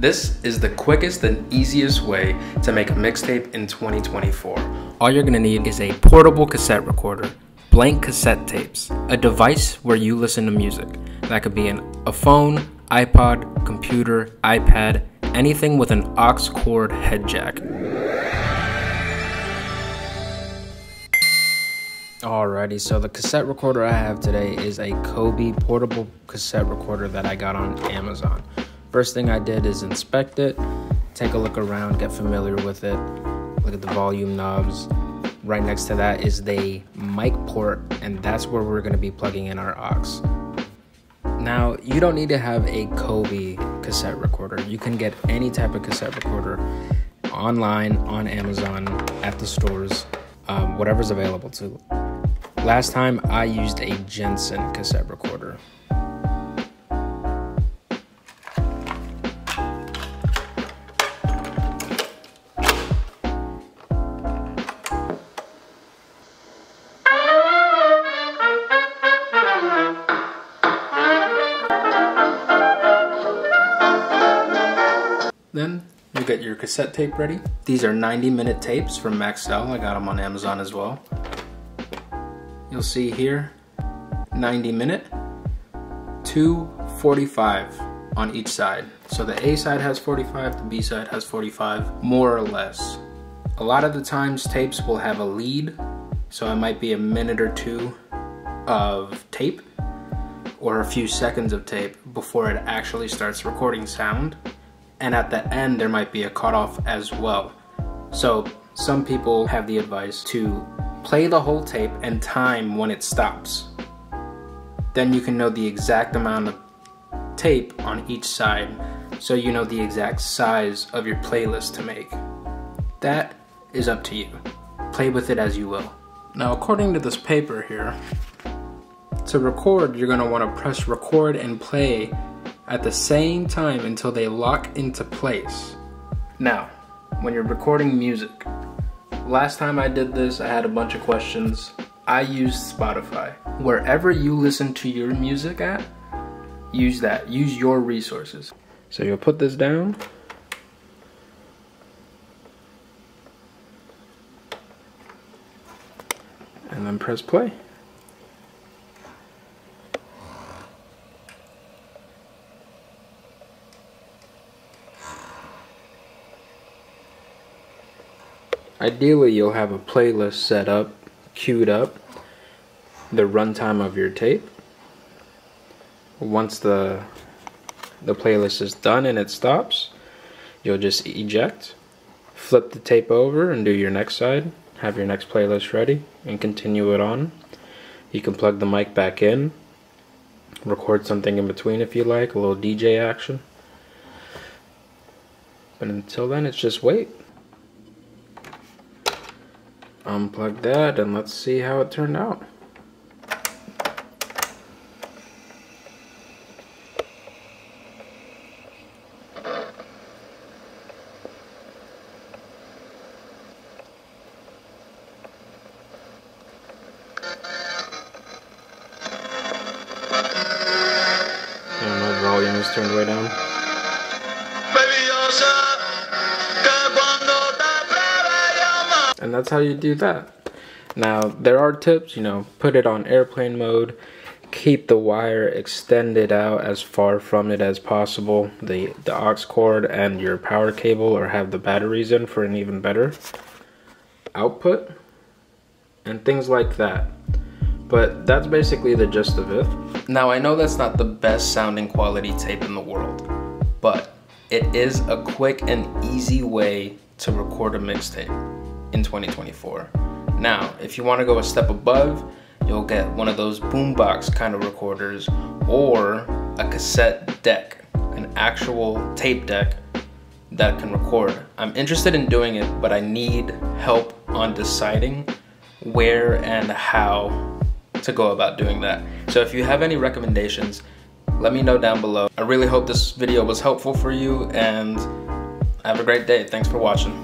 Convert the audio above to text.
This is the quickest and easiest way to make a mixtape in 2024. All you're gonna need is a portable cassette recorder, blank cassette tapes, a device where you listen to music. That could be a phone, iPod, computer, iPad, anything with an aux cord head jack. Alrighty, so the cassette recorder I have today is a Coby portable cassette recorder that I got on Amazon. First thing I did is inspect it, take a look around, get familiar with it, look at the volume knobs. Right next to that is the mic port, and that's where we're going to be plugging in our aux. Now, you don't need to have a Coby cassette recorder. You can get any type of cassette recorder online, on Amazon, at the stores, whatever's available to. Last time I used a Jensen cassette recorder. Then you get your cassette tape ready. These are 90-minute tapes from Maxell. I got them on Amazon as well. You'll see here, 90-minute, 2 45 on each side. So the A side has 45, the B side has 45, more or less. A lot of the times tapes will have a lead, so it might be a minute or two of tape or a few seconds of tape before it actually starts recording sound. And at the end, there might be a cutoff as well. So some people have the advice to play the whole tape and time when it stops. Then you can know the exact amount of tape on each side, so you know the exact size of your playlist to make. That is up to you. Play with it as you will. Now, according to this paper here, to record, you're gonna wanna press record and play at the same time until they lock into place. Now, when you're recording music, last time I did this, I had a bunch of questions. I used Spotify. Wherever you listen to your music at, use that, use your resources. So you'll put this down. And then press play. Ideally, you'll have a playlist set up, queued up, the runtime of your tape. Once the playlist is done and it stops, you'll just eject, flip the tape over and do your next side, have your next playlist ready, and continue it on. You can plug the mic back in, record something in between if you like, a little DJ action. But until then, it's just wait. Unplug that and let's see how it turned out. And my volume is turned way down. And that's how you do that. Now, there are tips, you know, put it on airplane mode, keep the wire extended out as far from it as possible, the aux cord and your power cable, or have the batteries in for an even better output, and things like that. But that's basically the gist of it. Now, I know that's not the best sounding quality tape in the world, but it is a quick and easy way to record a mixtape in 2024. Now, if you want to go a step above, you'll get one of those boombox kind of recorders or a cassette deck, an actual tape deck that can record. I'm interested in doing it, but I need help on deciding where and how to go about doing that. So if you have any recommendations, let me know down below. I really hope this video was helpful for you, and have a great day. Thanks for watching.